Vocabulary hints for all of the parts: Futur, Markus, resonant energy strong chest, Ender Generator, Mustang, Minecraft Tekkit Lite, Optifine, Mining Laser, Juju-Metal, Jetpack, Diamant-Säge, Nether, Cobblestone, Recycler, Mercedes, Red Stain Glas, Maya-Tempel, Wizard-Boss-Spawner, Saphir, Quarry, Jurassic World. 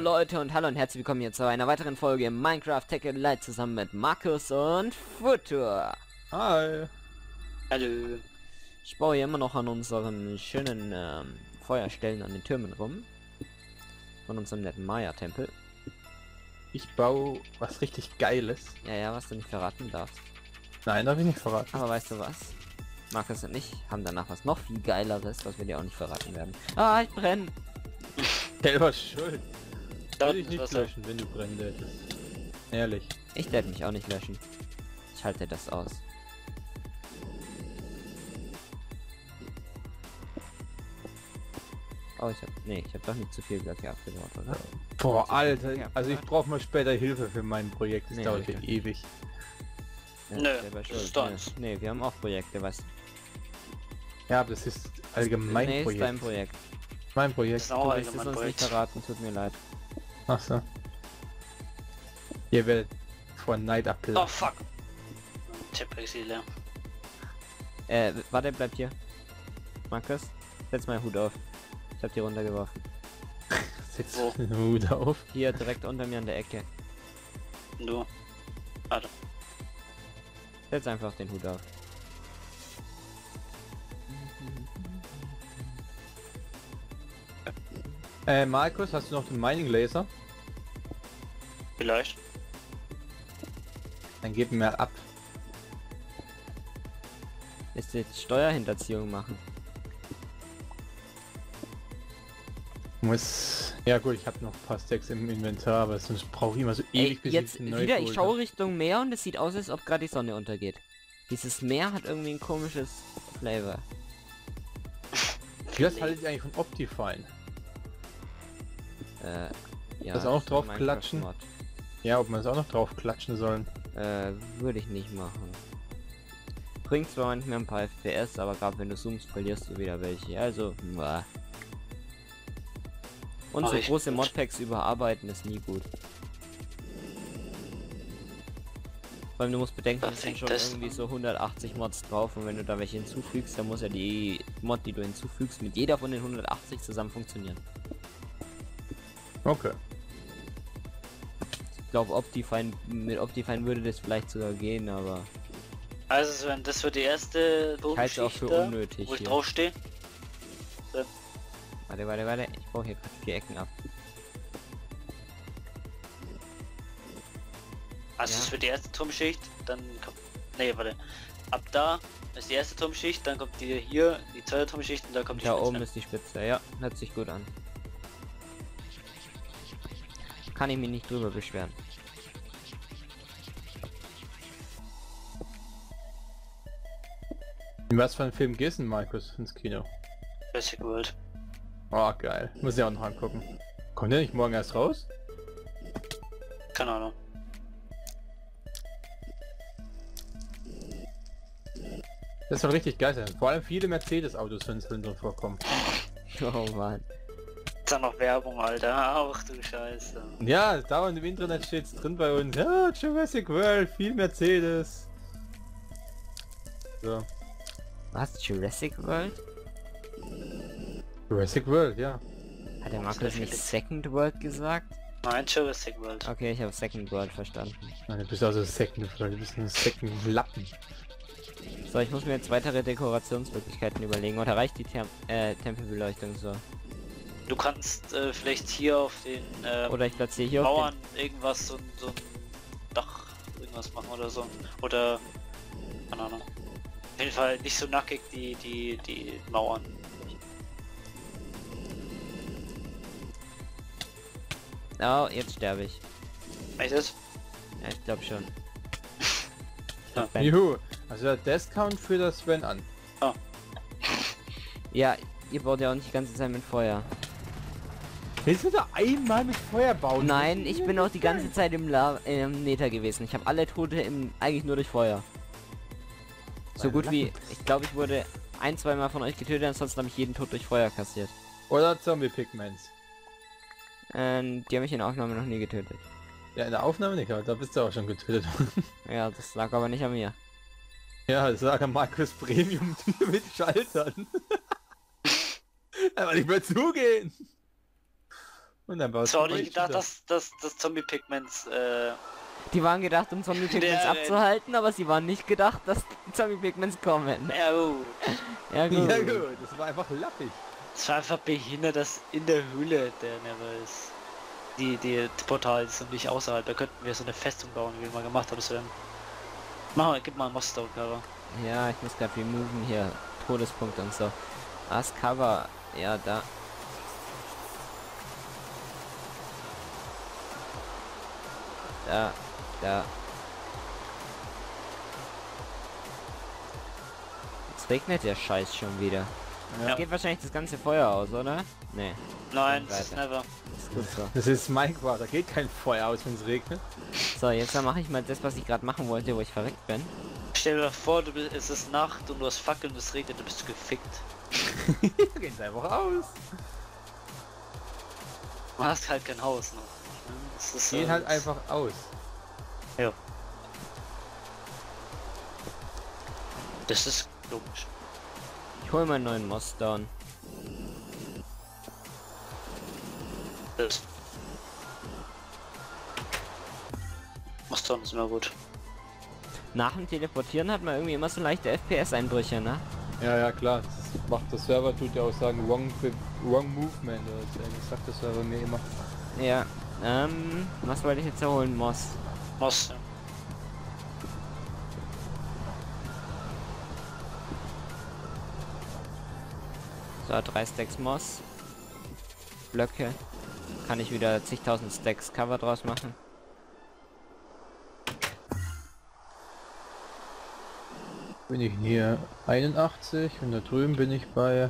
Leute und hallo und herzlich willkommen hier zu einer weiteren Folge im Minecraft Tekkit Lite zusammen mit Markus und Futur. Hi. Hallo. Ich baue hier immer noch an unseren schönen Feuerstellen an den Türmen rum. Von unserem netten Maya-Tempel. Ich baue was richtig Geiles. Ja, was du nicht verraten darfst. Nein, darf ich nicht verraten. Aber weißt du was? Markus und ich haben danach was noch viel Geileres, was wir dir auch nicht verraten werden. Ah, ich brenne. Selber schuld. Darf ich nicht löschen, wenn du brennst. Ehrlich. Ich werde mich auch nicht löschen. Ich halte das aus. Oh, ich hab doch nicht zu viel Glück gehabt, oder? Boah, Alter, also ich brauche mal später Hilfe für mein Projekt. Das dauert ja ewig. Nee, wir haben auch Projekte, weißt du? Ja, aber das ist allgemein Projekt. Nee, ist dein Projekt. Mein Projekt. Das ist auch allgemein Projekt. Nicht verraten, tut mir leid. Ach so. Ihr werdet von Neid abgelassen. Oh fuck. Jetpack ist leer. Warte, bleib hier. Markus, setz mal den Hut auf. Ich hab die runtergeworfen. Setz den Hut auf. Hier, direkt unter mir an der Ecke. Du. Warte. Setz einfach den Hut auf. Markus, hast du noch den Mining Laser? Vielleicht. Dann geben wir ab. Willst du jetzt Steuerhinterziehung machen? Muss... Ja gut, ich habe noch ein paar Stacks im Inventar, aber sonst brauche ich immer so ewig bis jetzt wieder, ich schaue Richtung Meer und es sieht aus, als ob gerade die Sonne untergeht. Dieses Meer hat irgendwie ein komisches Flavor. Das haltet ihr eigentlich von Optifine? Ja, das auch drauf klatschen? Ja, ob man es auch noch drauf klatschen sollen? Würde ich nicht machen. Bringt zwar manchmal ein paar FPS, aber gerade wenn du zoomst, verlierst du wieder welche. Also, und so große Modpacks überarbeiten ist nie gut. Vor allem, du musst bedenken, es sind schon irgendwie so 180 Mods drauf und wenn du da welche hinzufügst, dann muss ja die Mod, die du hinzufügst, mit jeder von den 180 zusammen funktionieren. Okay. Ich glaube, Optifine, mit Optifine würde das vielleicht sogar gehen, aber... Also, Sven, das wird die erste Bodenschicht, wo ich draufstehe. Ja. Warte, ich brauche hier gerade die Ecken ab. Also das wird die erste Turmschicht, dann kommt... Nee, warte. Ab da ist die erste Turmschicht, dann kommt die hier, die zweite Turmschicht und da kommt die Spitze. Da oben ist die Spitze, ja. Hört sich gut an. Kann ich mich nicht drüber beschweren. In was für einen Film gehst du, Markus, ins Kino? Jurassic World. Oh geil, muss ich auch noch angucken. Kommt der nicht morgen erst raus? Keine Ahnung. Das soll richtig geil sein. Vor allem viele Mercedes-Autos sind drin vorkommen. Oh man. Ist da noch Werbung, Alter? Ach du Scheiße. Ja, dauernd im Internet steht's drin bei uns. Ja, Jurassic World, viel Mercedes. So. Was? Jurassic World? Jurassic World, ja. Hat der Markus nicht Second World gesagt? Nein, Jurassic World. Okay, ich habe Second World verstanden. Nein, du bist also Second World, du bist ein Second Lappen. So, ich muss mir jetzt weitere Dekorationsmöglichkeiten überlegen, oder reicht die Tempelbeleuchtung so? Du kannst vielleicht hier auf den oder ich platziere hier Mauern auf den... irgendwas, so ein Dach irgendwas machen oder so. Oder, keine Ahnung. Auf jeden Fall nicht so nackig die Mauern. Oh, jetzt sterbe ich. Weißt du das? Ja, ich glaube schon. Juhu, also der Discount für das Sven an. Oh. Ja, ihr baut ja auch nicht die ganze Zeit mit Feuer. Willst du da einmal mit Feuer bauen? Nein, ich bin auch die ganze Zeit im Nether gewesen. Ich habe alle Tote eigentlich nur durch Feuer. So gut wie, ich glaube, ich wurde ein-, zweimal von euch getötet, ansonsten habe ich jeden Tod durch Feuer kassiert. Oder Zombie Pigmens. Die haben mich in der Aufnahme noch nie getötet. Ja, in der Aufnahme nicht, aber da bist du auch schon getötet. Ja, das lag aber nicht an mir. Ja, das lag an Markus Premium mit Schaltern. Aber nicht mehr zugehen. Und dann war es gedacht, dass Zombie Pigments die waren gedacht, um Zombie Pigments abzuhalten, aber sie waren nicht gedacht, dass Zombie Pigments kommen. Ja gut. Ja gut. Ja gut, das war einfach lappig. Es war einfach behindert, dass in der Höhle der Nether ist. Die Portal ist und nicht außerhalb. Da könnten wir so eine Festung bauen, wie wir mal gemacht haben. Mach mal, gib mal einen Mustang Cover. Ja, ich muss gerade removen hier. Todespunkte und so. As Cover. Ja, da. Da. Jetzt regnet der Scheiß schon wieder. Ja. Geht wahrscheinlich das ganze Feuer aus, oder? Nee. Nein, das ist Nether. Das ist gut so. Das ist Minecraft, da geht kein Feuer aus, wenn es regnet. So, jetzt mache ich mal das, was ich gerade machen wollte, wo ich verreckt bin. Stell dir vor, es ist Nacht und du hast Fackeln, es regnet, du bist gefickt. Du gehst einfach aus. Du hast halt kein Haus noch. Das ist geht halt einfach aus. Ja. Das ist logisch. Ich hol meinen neuen Mustang. Mustang ist immer gut. Nach dem Teleportieren hat man irgendwie immer so leichte FPS-Einbrüche, ne? Ja, klar. Das macht der Server, tut ja auch sagen, wrong movement. Das sagt der Server mir immer. Ja. Was wollte ich jetzt erholen? Moss. Ja. So, 3 Stacks Moss. Blöcke. Kann ich wieder zigtausend Stacks Cover draus machen. Bin ich hier 81 und da drüben bin ich bei...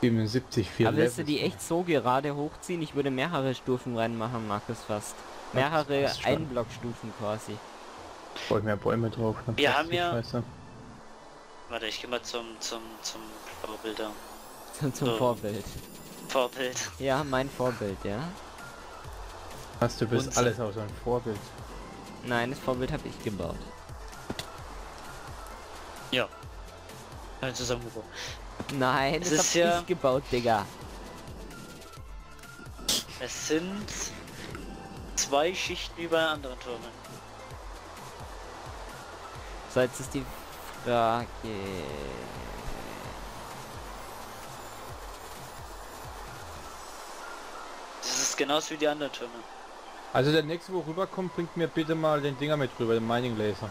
Aber willst du die echt so gerade hochziehen? Ich würde mehrere Stufen reinmachen, Markus, fast. Mehrere Einblockstufen quasi. Ich brauche mehr Bäume drauf. Wir haben ja... Weißer. Warte, ich gehe mal zum Vorbilder. Zum Vorbild. Vorbild. Ja, mein Vorbild, ja. Was, du bist und alles außer ein Vorbild. Nein, das Vorbild habe ich gebaut. Ja. Zusammengebaut. Nein, das ist ja nicht gebaut, Digga. Es sind 2 Schichten wie bei anderen Türmen. So, jetzt ist die Frage... Das ist genauso wie die anderen Türme. Also der nächste, wo rüberkommt, bringt mir bitte mal den Dinger mit rüber, den Mining Laser.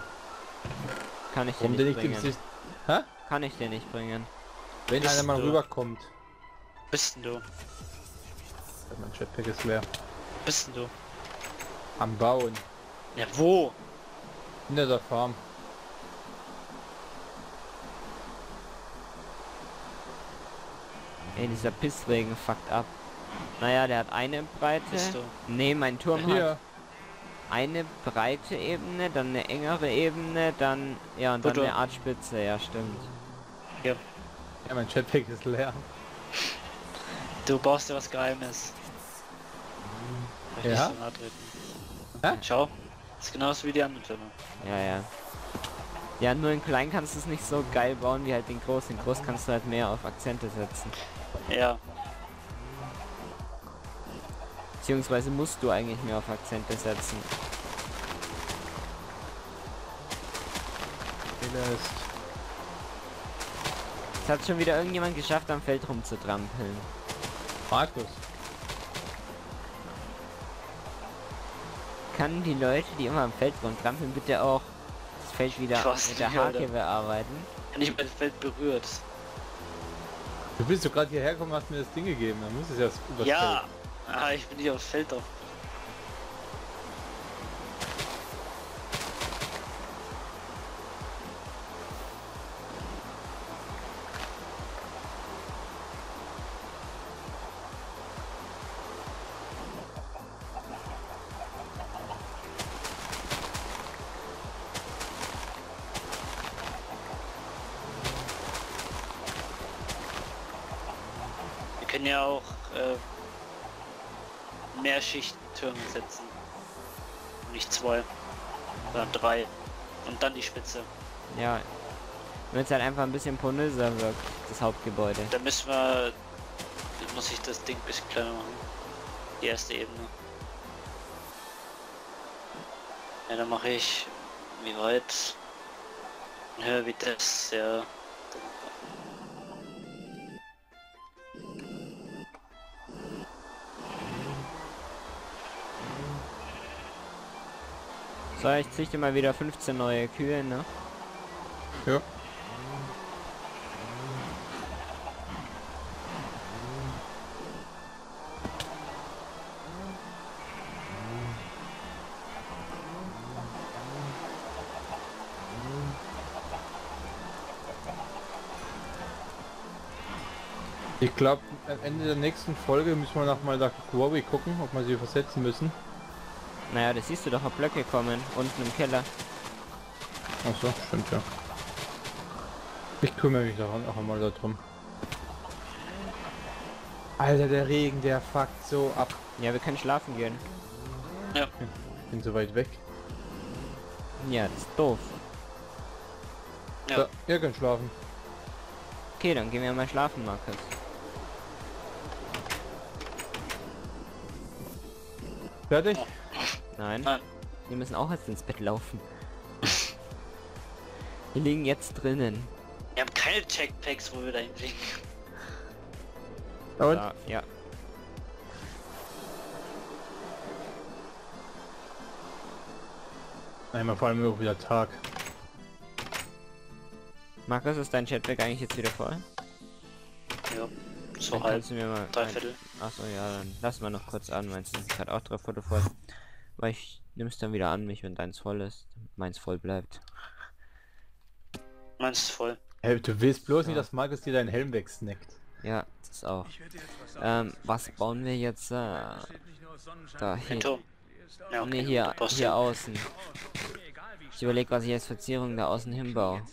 Kann ich dir nicht bringen. Hä? Kann ich dir nicht bringen. Wenn einer mal rüberkommt. Bist denn du? Mein Jetpack ist leer. Bist denn du? Am Bauen. Ja, wo? In der Farm. Ey, dieser Pissregen fuckt ab. Naja, der hat eine Breite. Ne, mein Turm hat eine breite Ebene, dann eine engere Ebene, dann... Ja, und dann eine Art Spitze. Ja, stimmt. Ja. Ja, mein Jetpack ist leer. Du baust dir was Geheimes. Ja? So schau. Das ist genauso wie die anderen Türme. Ja. Ja, nur in klein kannst du es nicht so geil bauen wie halt den großen. In groß kannst du halt mehr auf Akzente setzen. Ja. Beziehungsweise musst du eigentlich mehr auf Akzente setzen. Vielleicht. Hat schon wieder irgendjemand geschafft, am Feld rumzutrampeln. Markus. Kann die Leute, die immer am Feld rumtrampeln, bitte auch das Feld wieder mit der Hake bearbeiten? Wenn ich mein Feld berührt. Du bist so gerade hierher gekommen, hast mir das Ding gegeben, dann muss es ja übers Feld. Ah, ich bin nicht aufs Feld drauf. Ja, auch mehr Schichttürme setzen, nicht 2, sondern 3 und dann die Spitze. Ja. Wenn es halt einfach ein bisschen pornöser wirkt, das Hauptgebäude. Dann müssen wir... muss ich das Ding ein bisschen kleiner machen. Die erste Ebene. Ja, dann mache ich... wie weit? Höher wie das, ja. So, ich züchte mal wieder 15 neue Kühe, ne? Ja. Ich glaube, am Ende der nächsten Folge müssen wir noch mal nach Quarry gucken, ob wir sie versetzen müssen. Naja, das siehst du doch, auf Blöcke kommen, unten im Keller. Ach so, stimmt ja. Ich kümmere mich daran auch einmal darum. Alter, der Regen, der fuckt so ab. Ja, wir können schlafen gehen. Ja. Ich bin so weit weg. Ja, das ist doof. Ja, so, ihr könnt schlafen. Okay, dann gehen wir mal schlafen, Markus. Fertig? Nein. Wir müssen auch jetzt ins Bett laufen. Wir liegen jetzt drinnen. Wir haben keine Jetpacks, wo wir da hinfliegen. Und? Da, ja. Einmal vor allem auch wieder Tag. Markus, ist dein Jetpack eigentlich jetzt wieder voll? Ja. So halb. Drei Viertel. Achso, ja, dann lassen wir noch kurz an. Meins ist gerade auch drei Viertel voll. Weil ich nimm's dann wieder an mich, wenn deins voll ist. Meins voll bleibt. Meins ist voll. Hey, du willst bloß nicht, dass Markus dir deinen Helm wegsnackt. Ja, das auch. Was bauen wir jetzt? Da hin. Ja, okay. Nee, hier außen. Ich überlege, was ich als Verzierung da außen hinbaue.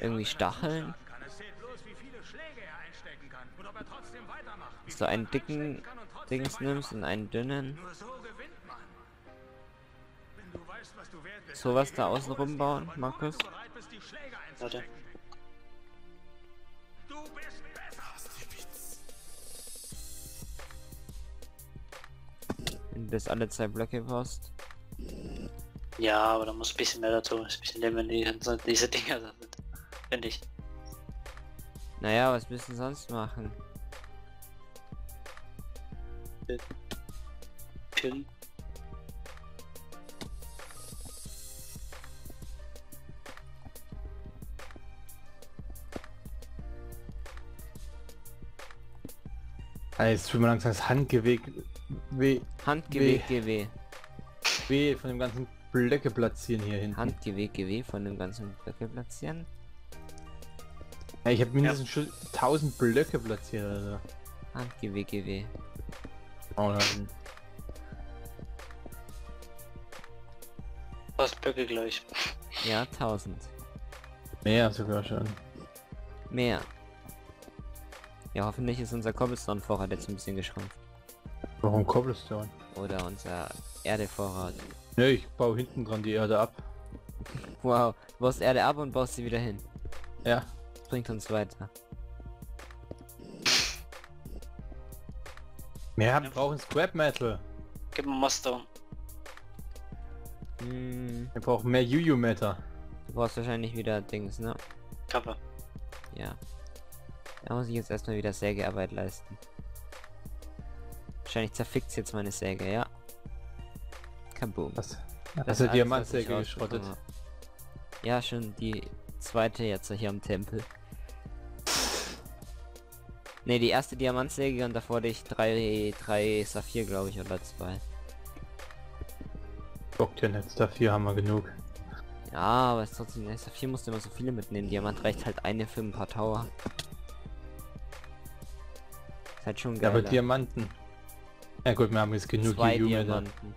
Irgendwie Stacheln? So einen dicken Dings nimmst und einen dünnen. So was da außen rum bauen, Markus. Warte. Wenn du das alle zwei Blöcke brauchst. Ja, aber da muss ein bisschen mehr dazu. Ist ein bisschen lebendiger, wenn diese Dinger da sind. Finde ich. Naja, was müssen sonst machen? Pin. Also jetzt tut mir langsam das Handgeweg weh. Weh von dem ganzen Blöcke platzieren hier hinten. Handgeweg von dem ganzen Blöcke platzieren? Ja, ich habe mindestens schon 1000 Blöcke platziert, also. Handgeweg. Fast Blöcke gleich. Ja, 1000. Mehr sogar schon. Mehr. Ja, hoffentlich ist unser Cobblestone-Vorrat jetzt ein bisschen geschrumpft. Warum Cobblestone? Oder unser Erde-Vorrat. Ne, ich baue hinten dran die Erde ab. Wow, du baust Erde ab und baust sie wieder hin. Ja. Das bringt uns weiter. Wir brauchen Scrap-Metal. Gib mir Mustang. Wir brauchen mehr Juju-Metal. Du brauchst wahrscheinlich wieder Dings, ne? Kappe. Ja. Da muss ich jetzt erstmal wieder Sägearbeit leisten. Wahrscheinlich zerfickt's jetzt meine Säge, ja. Kaboom. Das ist Diamant-Säge geschrottet. Ja, schon die zweite jetzt hier am Tempel. Ne, die erste Diamantsäge und davor dich drei Saphir, glaube ich, oder zwei. Bockt ja nicht, Saphir haben wir genug. Ja, aber es ist trotzdem, ne, Saphir musste immer so viele mitnehmen. Diamant reicht halt eine für ein paar Tower. Ist halt schon geil. Aber Diamanten. Ja gut, wir haben jetzt genug Juju-Diamanten.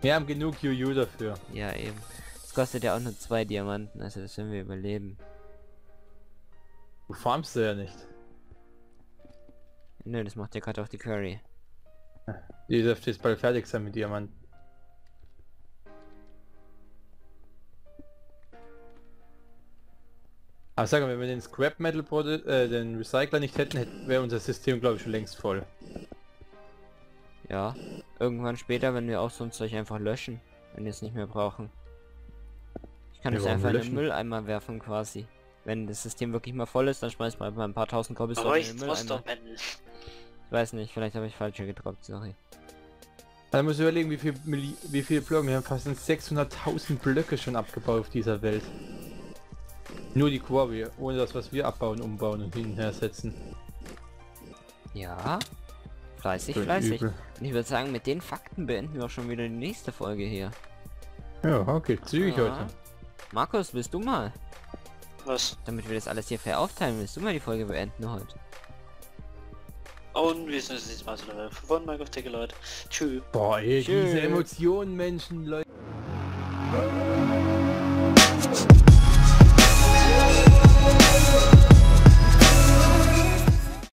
Wir haben genug Juju dafür. Ja, eben. Es kostet ja auch nur 2 Diamanten, also das werden wir überleben. Du farmst du ja nicht. Nö, das macht ja gerade auch die Quarry. Die dürfte jetzt bald fertig sein mit Diamanten. Aber sag mal, wenn wir den Scrap-Metal, den Recycler nicht hätten, wäre unser System, glaube ich, schon längst voll. Ja, irgendwann später, wenn wir auch so ein Zeug einfach löschen, wenn wir es nicht mehr brauchen. Ich kann es einfach in den Mülleimer werfen quasi. Wenn das System wirklich mal voll ist, dann schmeißt man ein paar tausend Cobblestone in den Mülleimer. Ich weiß nicht, vielleicht habe ich falsche gedroppt, sorry. Dann muss ich überlegen, wie viele Blöcke, wir haben fast 600.000 Blöcke schon abgebaut auf dieser Welt. Nur die Quarry, ohne das, was wir abbauen, umbauen und hinher setzen. Ja, fleißig, fleißig. Und ich würde sagen, mit den Fakten beenden wir auch schon wieder die nächste Folge hier. Ja, okay, zügig heute. Markus, willst du mal? Was? Damit wir das alles hier fair aufteilen, willst du mal die Folge beenden heute? Und wir sehen uns nächstes Mal von Minecraft Tekkit Lite. Tschüss. Boah, ey, diese Emotionen, Menschen, Leute.